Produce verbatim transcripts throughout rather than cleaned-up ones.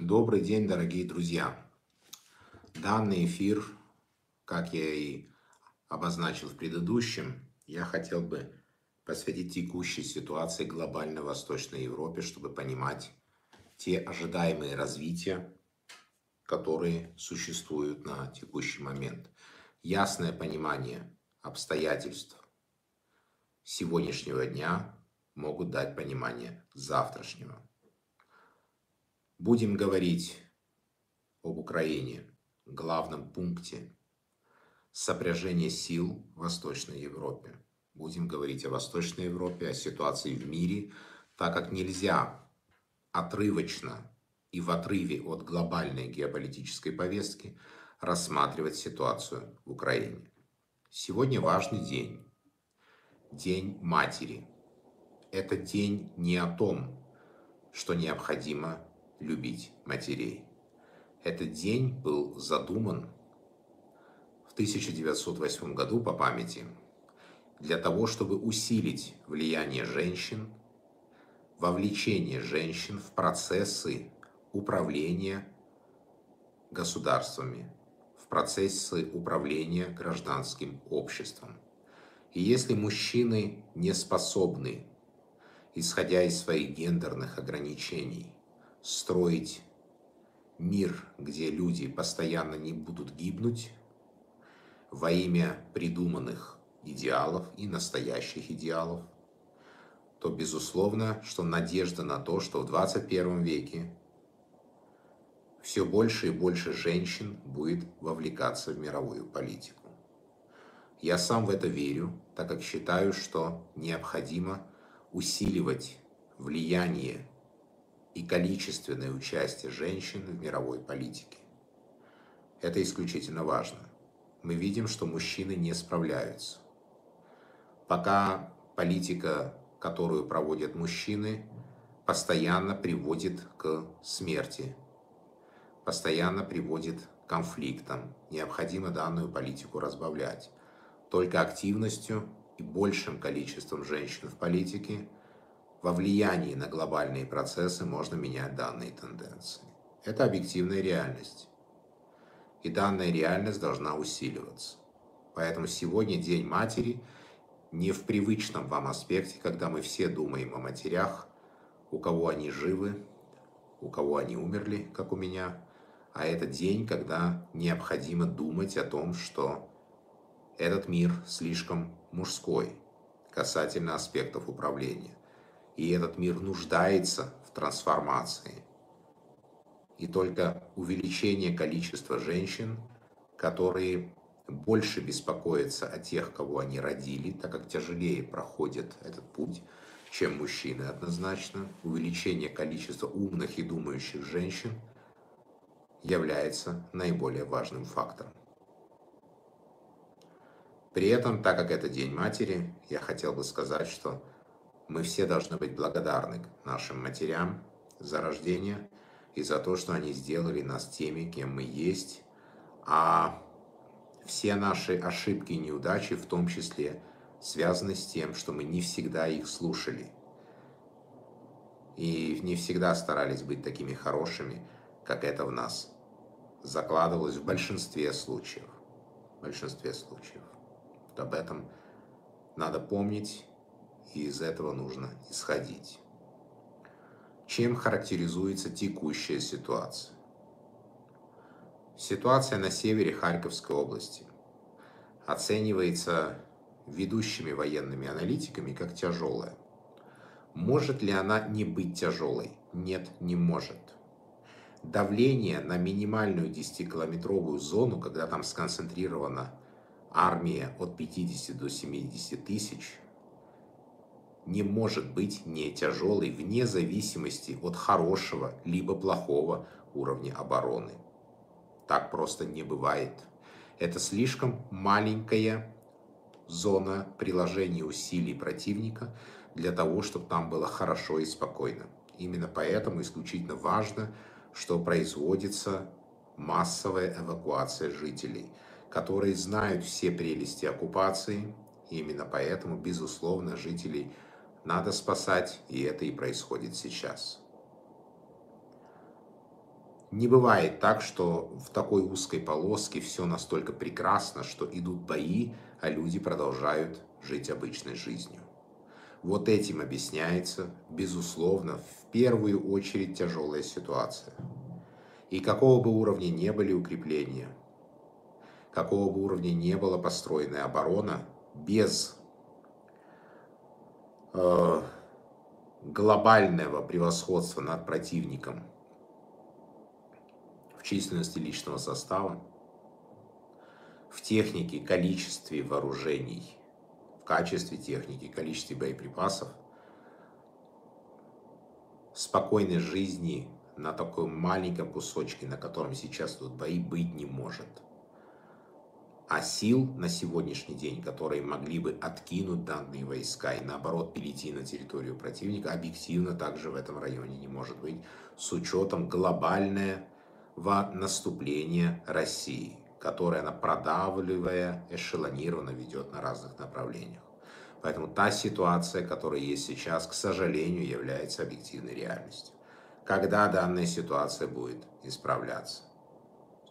Добрый день, дорогие друзья. Данный эфир, как я и обозначил в предыдущем, я хотел бы посвятить текущей ситуации глобальной Восточной Европе, чтобы понимать те ожидаемые развития, которые существуют на текущий момент. Ясное понимание обстоятельств сегодняшнего дня могут дать понимание завтрашнего. Будем говорить об Украине, главном пункте сопряжения сил в Восточной Европе. Будем говорить о Восточной Европе, о ситуации в мире, так как нельзя отрывочно и в отрыве от глобальной геополитической повестки рассматривать ситуацию в Украине. Сегодня важный день. День матери. Это день не о том, что необходимо любить матерей. Этот день был задуман в тысяча девятьсот восьмом году по памяти для того, чтобы усилить влияние женщин, вовлечение женщин в процессы управления государствами, в процессы управления гражданским обществом. И если мужчины не способны, исходя из своих гендерных ограничений, строить мир, где люди постоянно не будут гибнуть во имя придуманных идеалов и настоящих идеалов, то, безусловно, что надежда на то, что в двадцать первом веке все больше и больше женщин будет вовлекаться в мировую политику. Я сам в это верю, так как считаю, что необходимо усиливать влияние и количественное участие женщин в мировой политике. Это исключительно важно. Мы видим, что мужчины не справляются. Пока политика, которую проводят мужчины, постоянно приводит к смерти, постоянно приводит к конфликтам. Необходимо данную политику разбавлять. Только активностью и большим количеством женщин в политике, во влиянии на глобальные процессы, можно менять данные тенденции. Это объективная реальность. И данная реальность должна усиливаться. Поэтому сегодня День матери не в привычном вам аспекте, когда мы все думаем о матерях, у кого они живы, у кого они умерли, как у меня. А это день, когда необходимо думать о том, что этот мир слишком мужской касательно аспектов управления. И этот мир нуждается в трансформации. И только увеличение количества женщин, которые больше беспокоятся о тех, кого они родили, так как тяжелее проходит этот путь, чем мужчины однозначно, увеличение количества умных и думающих женщин является наиболее важным фактором. При этом, так как это День матери, я хотел бы сказать, что мы все должны быть благодарны нашим матерям за рождение и за то, что они сделали нас теми, кем мы есть. А все наши ошибки и неудачи в том числе связаны с тем, что мы не всегда их слушали. И не всегда старались быть такими хорошими, как это в нас закладывалось в большинстве случаев. В большинстве случаев. Об этом надо помнить. И из этого нужно исходить. Чем характеризуется текущая ситуация? Ситуация на севере Харьковской области оценивается ведущими военными аналитиками как тяжелая. Может ли она не быть тяжелой? Нет, не может. Давление на минимальную десятикилометровую зону, когда там сконцентрирована армия от пятидесяти до семидесяти тысяч, не может быть не тяжелой вне зависимости от хорошего либо плохого уровня обороны. Так просто не бывает. Это слишком маленькая зона приложения усилий противника для того, чтобы там было хорошо и спокойно. Именно поэтому исключительно важно, что производится массовая эвакуация жителей, которые знают все прелести оккупации. И именно поэтому, безусловно, жителей надо спасать, и это и происходит сейчас. Не бывает так, что в такой узкой полоске все настолько прекрасно, что идут бои, а люди продолжают жить обычной жизнью. Вот этим объясняется, безусловно, в первую очередь тяжелая ситуация. И какого бы уровня ни были укрепления, какого бы уровня ни была построенная оборона, без э, глобального превосходства над противником в численности личного состава, в технике, количестве вооружений, в качестве техники, количестве боеприпасов, спокойной жизни на таком маленьком кусочке, на котором сейчас идут бои, быть не может. А сил на сегодняшний день, которые могли бы откинуть данные войска и наоборот перейти на территорию противника, объективно также в этом районе не может быть, с учетом глобального наступления России, которое она, продавливая, эшелонированно ведет на разных направлениях. Поэтому та ситуация, которая есть сейчас, к сожалению, является объективной реальностью. Когда данная ситуация будет исправляться?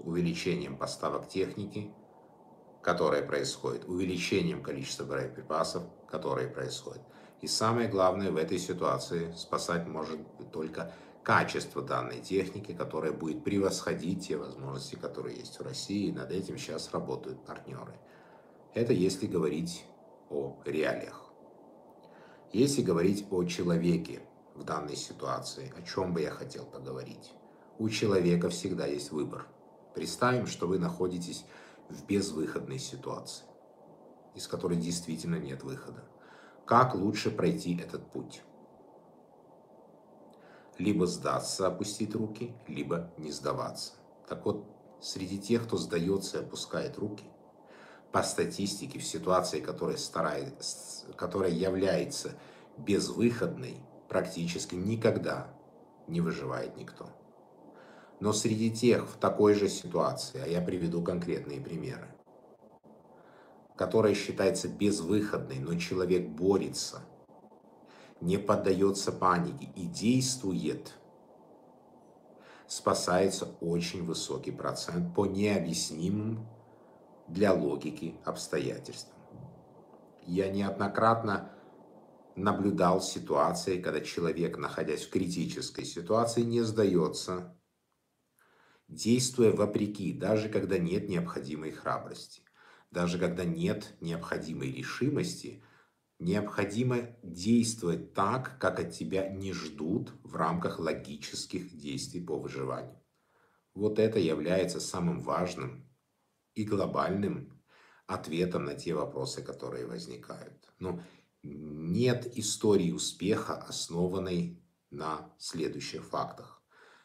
Увеличением поставок техники, которое происходит, увеличением количества боеприпасов, которые происходят. И самое главное, в этой ситуации спасать может только качество данной техники, которая будет превосходить те возможности, которые есть у России. И над этим сейчас работают партнеры. Это если говорить о реалиях. Если говорить о человеке в данной ситуации, о чем бы я хотел поговорить. У человека всегда есть выбор. Представим, что вы находитесь в безвыходной ситуации, из которой действительно нет выхода. Как лучше пройти этот путь? Либо сдаться, опустить руки, либо не сдаваться. Так вот, среди тех, кто сдается и опускает руки, по статистике, в ситуации, которая, старается, которая является безвыходной, практически никогда не выживает никто. Но среди тех в такой же ситуации, а я приведу конкретные примеры, которая считается безвыходной, но человек борется, не поддается панике и действует, спасается очень высокий процент по необъяснимым для логики обстоятельствам. Я неоднократно наблюдал ситуации, когда человек, находясь в критической ситуации, не сдается, действуя вопреки, даже когда нет необходимой храбрости, даже когда нет необходимой решимости, необходимо действовать так, как от тебя не ждут в рамках логических действий по выживанию. Вот это является самым важным и глобальным ответом на те вопросы, которые возникают. Но нет истории успеха, основанной на следующих фактах.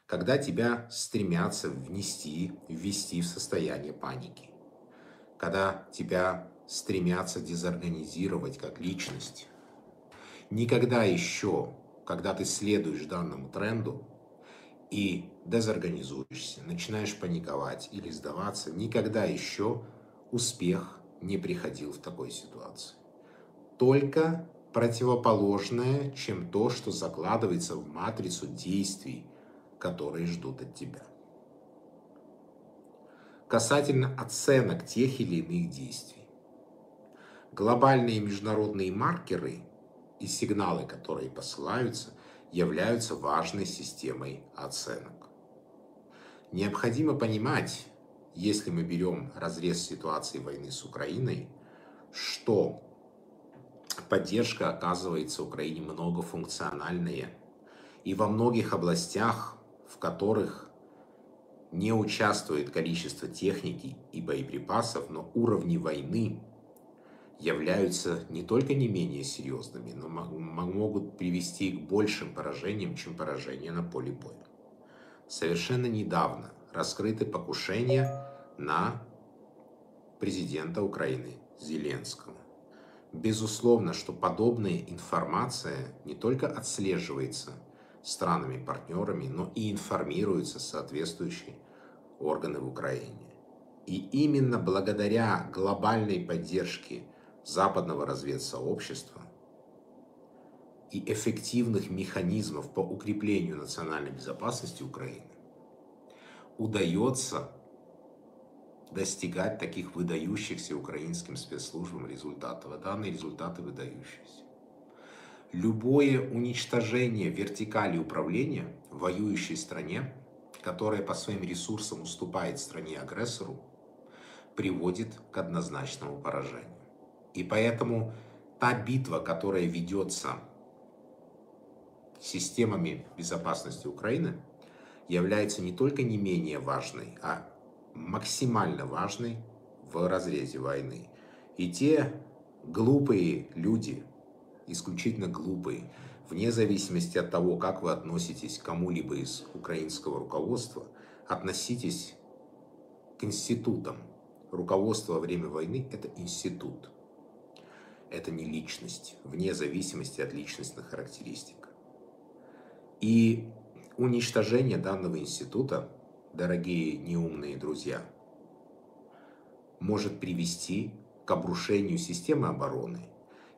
Когда тебя стремятся внести, ввести в состояние паники. Когда тебя стремятся дезорганизировать как личность. Никогда еще, когда ты следуешь данному тренду и дезорганизуешься, начинаешь паниковать или сдаваться, никогда еще успех не приходил в такой ситуации. Только противоположное, чем то, что закладывается в матрицу действий, которые ждут от тебя. Касательно оценок тех или иных действий. Глобальные международные маркеры и сигналы, которые посылаются, являются важной системой оценок. Необходимо понимать, если мы берем разрез ситуации войны с Украиной, что поддержка оказывается Украине многофункциональная и во многих областях, в которых не участвует количество техники и боеприпасов, но уровни войны являются не только не менее серьезными, но могут привести к большим поражениям, чем поражения на поле боя. Совершенно недавно раскрыты покушения на президента Украины Зеленского. Безусловно, что подобная информация не только отслеживается странами-партнерами, но и информируются соответствующие органы в Украине. И именно благодаря глобальной поддержке западного разведсообщества и эффективных механизмов по укреплению национальной безопасности Украины удается достигать таких выдающихся украинским спецслужбам результатов. А данные результаты выдающиеся. Любое уничтожение вертикали управления в воюющей стране, которая по своим ресурсам уступает стране-агрессору, приводит к однозначному поражению. И поэтому та битва, которая ведется системами безопасности Украины, является не только не менее важной, а максимально важной в разрезе войны. И те глупые люди, исключительно глупые, вне зависимости от того, как вы относитесь к кому-либо из украинского руководства, относитесь к институтам. Руководство во время войны – это институт, это не личность, вне зависимости от личностных характеристик. И уничтожение данного института, дорогие неумные друзья, может привести к обрушению системы обороны.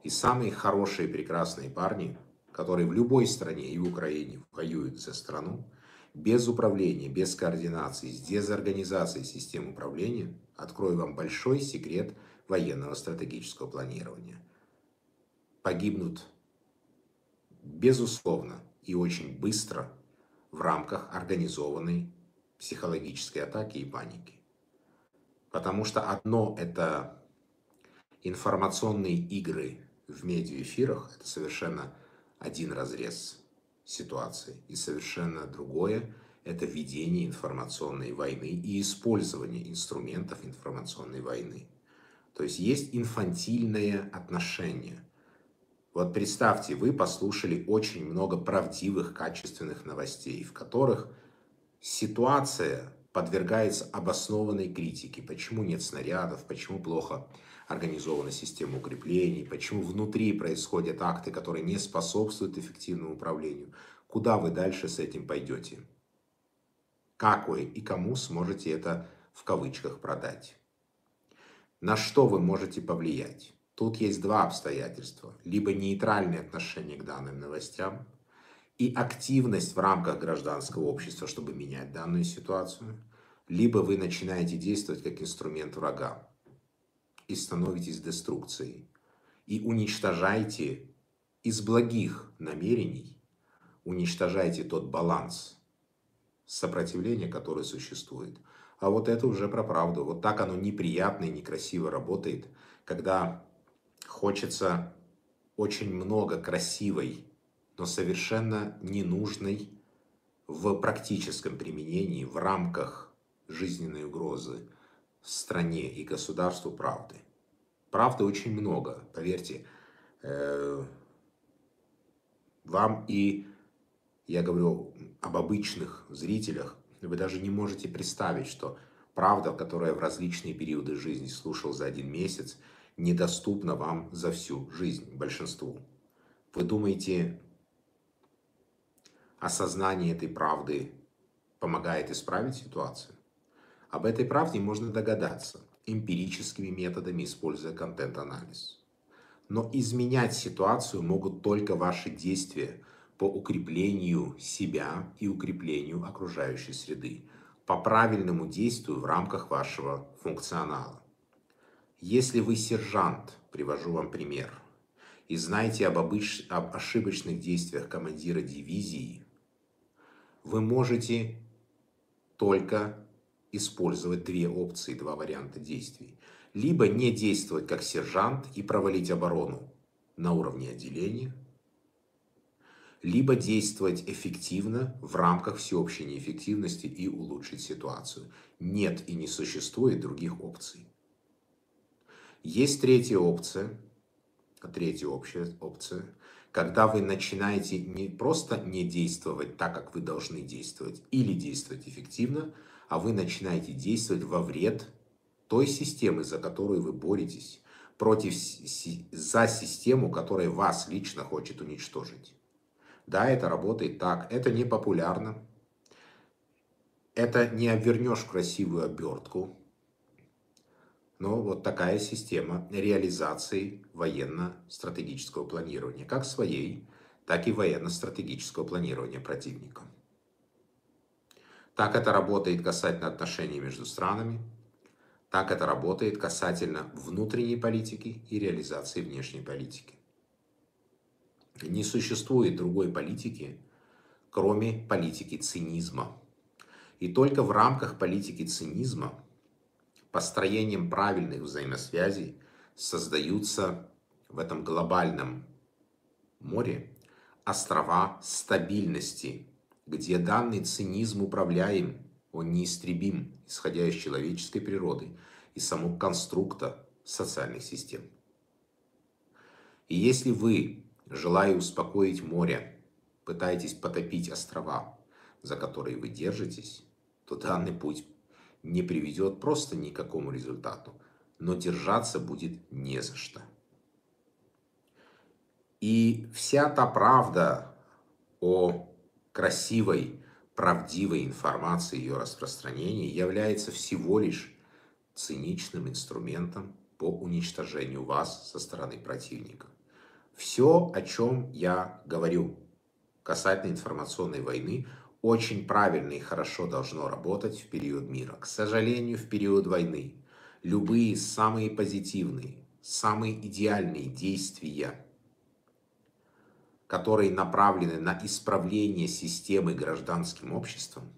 И самые хорошие, прекрасные парни, которые в любой стране и в Украине воюют за страну, без управления, без координации, с дезорганизацией систем управления, открою вам большой секрет военного стратегического планирования. Погибнут, безусловно, и очень быстро в рамках организованной психологической атаки и паники. Потому что одно — это информационные игры в медиаэфирах, это совершенно один разрез ситуации, и совершенно другое – это ведение информационной войны и использование инструментов информационной войны. То есть есть инфантильное отношение. Вот представьте, вы послушали очень много правдивых, качественных новостей, в которых ситуация подвергается обоснованной критике. Почему нет снарядов, почему плохо организована система укреплений, почему внутри происходят акты, которые не способствуют эффективному управлению. Куда вы дальше с этим пойдете? Как вы и кому сможете это в кавычках продать? На что вы можете повлиять? Тут есть два обстоятельства. Либо нейтральное отношение к данным новостям, и активность в рамках гражданского общества, чтобы менять данную ситуацию, либо вы начинаете действовать как инструмент врага и становитесь деструкцией, и уничтожаете из благих намерений, уничтожаете тот баланс сопротивления, который существует. А вот это уже про правду. Вот так оно неприятно и некрасиво работает, когда хочется очень много красивой, но совершенно ненужной в практическом применении, в рамках жизненной угрозы в стране и государству правды. Правды очень много, поверьте. Вам и, я говорю об обычных зрителях, вы даже не можете представить, что правда, которую в различные периоды жизни слушал за один месяц, недоступна вам за всю жизнь, большинству. Вы думаете... Осознание этой правды помогает исправить ситуацию. Об этой правде можно догадаться эмпирическими методами, используя контент-анализ. Но изменять ситуацию могут только ваши действия по укреплению себя и укреплению окружающей среды, по правильному действию в рамках вашего функционала. Если вы сержант, привожу вам пример, и знаете об, обыч... об ошибочных действиях командира дивизии, вы можете только использовать две опции, два варианта действий. Либо не действовать как сержант и провалить оборону на уровне отделения, либо действовать эффективно в рамках всеобщей неэффективности и улучшить ситуацию. Нет и не существует других опций. Есть третья опция. Третья общая опция. Когда вы начинаете не просто не действовать так, как вы должны действовать, или действовать эффективно, а вы начинаете действовать во вред той системы, за которую вы боретесь, против, за систему, которая вас лично хочет уничтожить. Да, это работает так. Это не популярно. Это не обвернешь в красивую обертку. Но вот такая система реализации военно-стратегического планирования, как своей, так и военно-стратегического планирования противника. Так это работает касательно отношений между странами, так это работает касательно внутренней политики и реализации внешней политики. Не существует другой политики, кроме политики цинизма. И только в рамках политики цинизма построением правильных взаимосвязей создаются в этом глобальном море острова стабильности, где данный цинизм управляем, он неистребим, исходя из человеческой природы и самого конструкта социальных систем. И если вы, желая успокоить море, пытаетесь потопить острова, за которые вы держитесь, то данный путь не приведет просто ни к какому результату, но держаться будет не за что. И вся та правда о красивой, правдивой информации и ее распространении является всего лишь циничным инструментом по уничтожению вас со стороны противника. Все, о чем я говорю касательно информационной войны, очень правильно и хорошо должно работать в период мира. К сожалению, в период войны любые самые позитивные, самые идеальные действия, которые направлены на исправление системы гражданским обществом,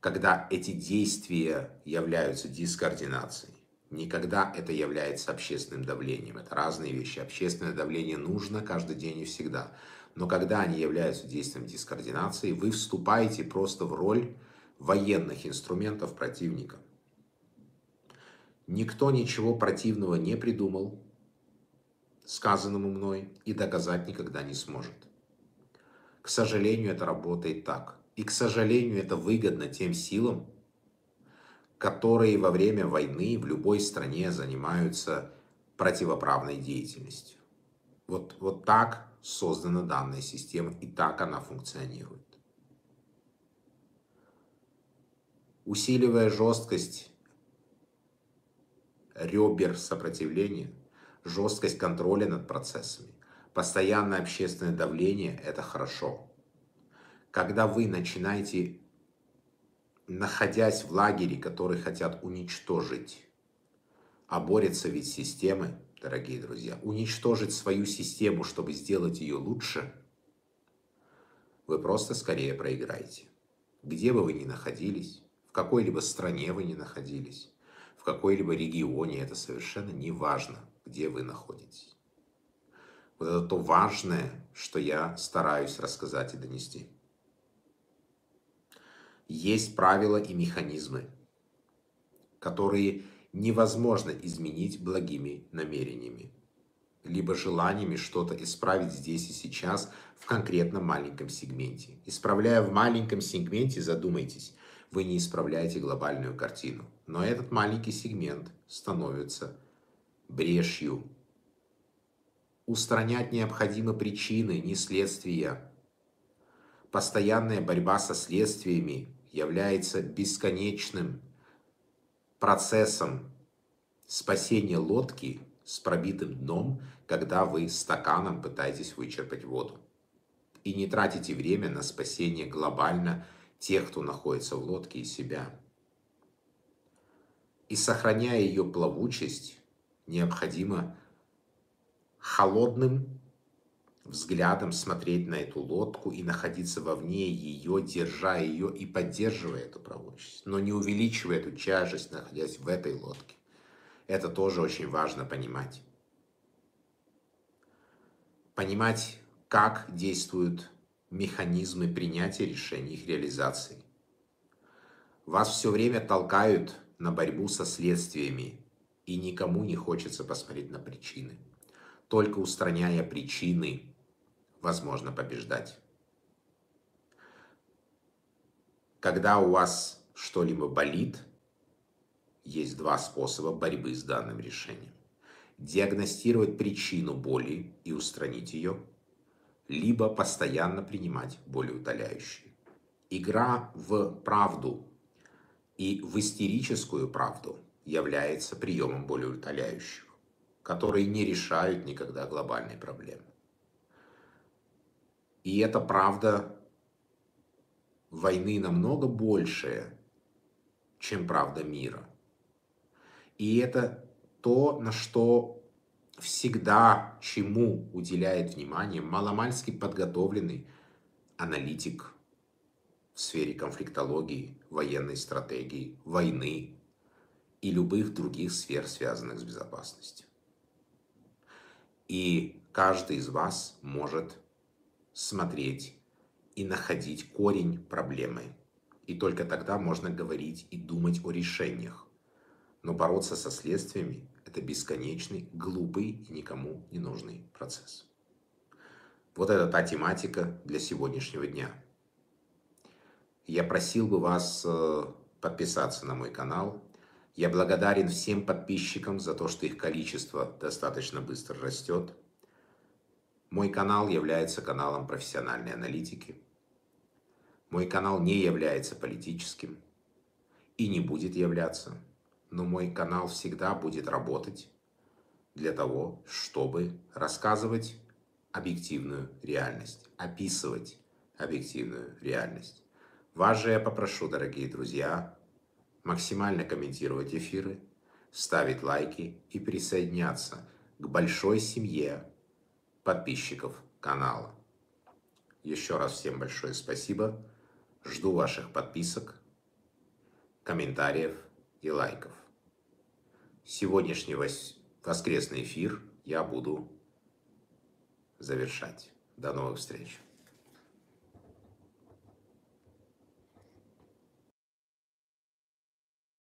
когда эти действия являются дискоординацией, никогда это является общественным давлением. Это разные вещи. Общественное давление нужно каждый день и всегда. Но когда они являются действием дискоординации, вы вступаете просто в роль военных инструментов противника. Никто ничего противного не придумал, сказанному мной, и доказать никогда не сможет. К сожалению, это работает так. И, к сожалению, это выгодно тем силам, которые во время войны в любой стране занимаются противоправной деятельностью. Вот, вот так создана данная система, и так она функционирует. Усиливая жесткость ребер сопротивления, жесткость контроля над процессами, постоянное общественное давление – это хорошо. Когда вы начинаете, находясь в лагере, который хотят уничтожить, а борются ведь системы, дорогие друзья, уничтожить свою систему, чтобы сделать ее лучше, вы просто скорее проиграете. Где бы вы ни находились, в какой-либо стране вы ни находились, в какой-либо регионе, это совершенно не важно, где вы находитесь. Вот это то важное, что я стараюсь рассказать и донести. Есть правила и механизмы, которые невозможно изменить благими намерениями, либо желаниями что-то исправить здесь и сейчас в конкретном маленьком сегменте. Исправляя в маленьком сегменте, задумайтесь, вы не исправляете глобальную картину. Но этот маленький сегмент становится брешью. Устранять необходимо причины, не следствия. Постоянная борьба со следствиями является бесконечным процессом спасения лодки с пробитым дном, когда вы стаканом пытаетесь вычерпать воду. И не тратите время на спасение глобально тех, кто находится в лодке, и себя. И сохраняя ее плавучесть, необходимо холодным взглядом смотреть на эту лодку и находиться вовне ее, держа ее и поддерживая эту плавучесть, но не увеличивая эту тяжесть, находясь в этой лодке. Это тоже очень важно понимать. Понимать, как действуют механизмы принятия решений, их реализации. Вас все время толкают на борьбу со следствиями, и никому не хочется посмотреть на причины. Только устраняя причины, возможно побеждать. Когда у вас что-либо болит, есть два способа борьбы с данным решением. Диагностировать причину боли и устранить ее, либо постоянно принимать болеутоляющие. Игра в правду и в истерическую правду является приемом болеутоляющих, которые не решают никогда глобальные проблемы. И эта правда войны намного больше, чем правда мира. И это то, на что всегда, чему уделяет внимание маломальски подготовленный аналитик в сфере конфликтологии, военной стратегии, войны и любых других сфер, связанных с безопасностью. И каждый из вас может смотреть и находить корень проблемы. И только тогда можно говорить и думать о решениях. Но бороться со следствиями – это бесконечный, глупый и никому не нужный процесс. Вот это та тематика для сегодняшнего дня. Я просил бы вас подписаться на мой канал. Я благодарен всем подписчикам за то, что их количество достаточно быстро растет. Мой канал является каналом профессиональной аналитики. Мой канал не является политическим и не будет являться. Но мой канал всегда будет работать для того, чтобы рассказывать объективную реальность, описывать объективную реальность. Вас же я попрошу, дорогие друзья, максимально комментировать эфиры, ставить лайки и присоединяться к большой семье подписчиков канала. Еще раз всем большое спасибо. Жду ваших подписок, комментариев и лайков. Сегодняшний воскресный эфир я буду завершать. До новых встреч!